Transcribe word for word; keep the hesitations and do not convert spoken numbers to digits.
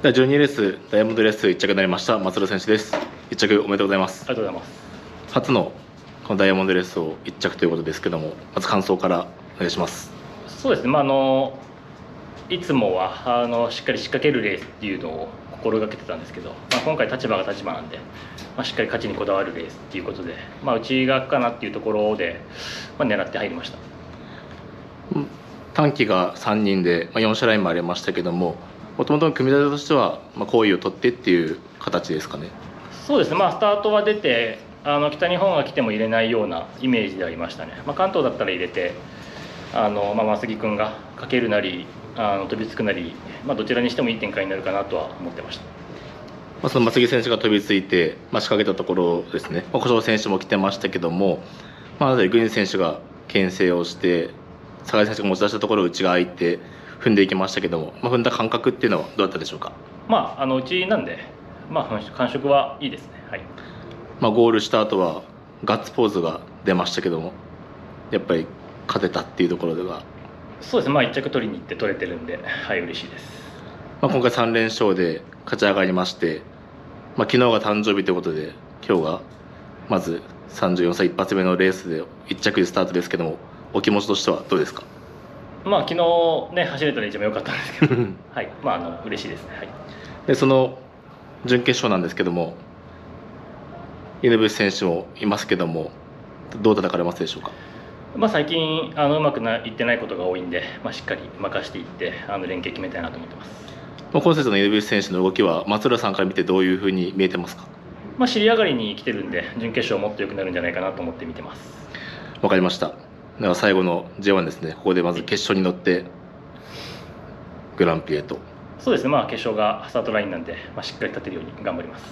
ではじゅうにレースダイヤモンドレースいっ着になりました松戸選手です。いっ着おめでとうございます。ありがとうございます。初のこのダイヤモンドレースをいっ着ということですけども、まず感想からお願いします。そうですね、まあ、あのいつもはあのしっかり仕掛けるレースっていうのを心がけてたんですけど、まあ、今回立場が立場なんで、まあ、しっかり勝ちにこだわるレースっていうことで、まあ、内側かなっていうところで、まあ、狙って入りました。短期がさんにんで、まあ、よん車ラインもありましたけども、もともとの組み立てとしては好位、まあ、を取ってっていう形ですかね。そうですね、まあ、スタートは出てあの北日本が来ても入れないようなイメージでありましたね。まあ、関東だったら入れてあの、まあ、増木君がかけるなりあの飛びつくなり、まあ、どちらにしてもいい展開になるかなとは思ってました。まあ、その松木選手が飛びついて、まあ、仕掛けたところですね。まあ、小翔選手も来てましたけども、まあ、グリーン選手が牽制をして坂井選手が持ち出したところを内側行って踏んでいきましたけども、まあ、踏んだ感覚っていうのはどうだったでしょうか。まあ、あのうちなんで、まあ、感触はいいですね。はい。まあ、ゴールした後はガッツポーズが出ましたけども、やっぱり勝てたっていうところでは。そうですね、まあ、いっ着取りに行って取れてるんで、はい、嬉しいです。まあ、今回さん連勝で勝ち上がりまして、まあ、昨日が誕生日ということで今日がまずさんじゅうよんさい一発目のレースでいっ着でスタートですけども、お気持ちとしてはどうですか。まあ、昨日、ね、走れたら一番良かったんですけど、はい、まあ、あの嬉しいですね。はい。でその準決勝なんですけども、犬伏選手もいますけども、どう戦われますでしょうか。まあ、最近あのうまくないってないことが多いんで、まあ、しっかり任せていってあの連携決めたいなと思ってます。まあ、今節の犬伏選手の動きは松浦さんから見てどういうふうに見えてますか。まあ、尻上がりに来てるんで準決勝もっと良くなるんじゃないかなと思って見てます。わかりました。では最後の ジェイワン ですね。ここでまず決勝に乗ってグランプリへと。そうですね、まあ、決勝がスタートラインなんで、まあ、しっかり立てるように頑張ります。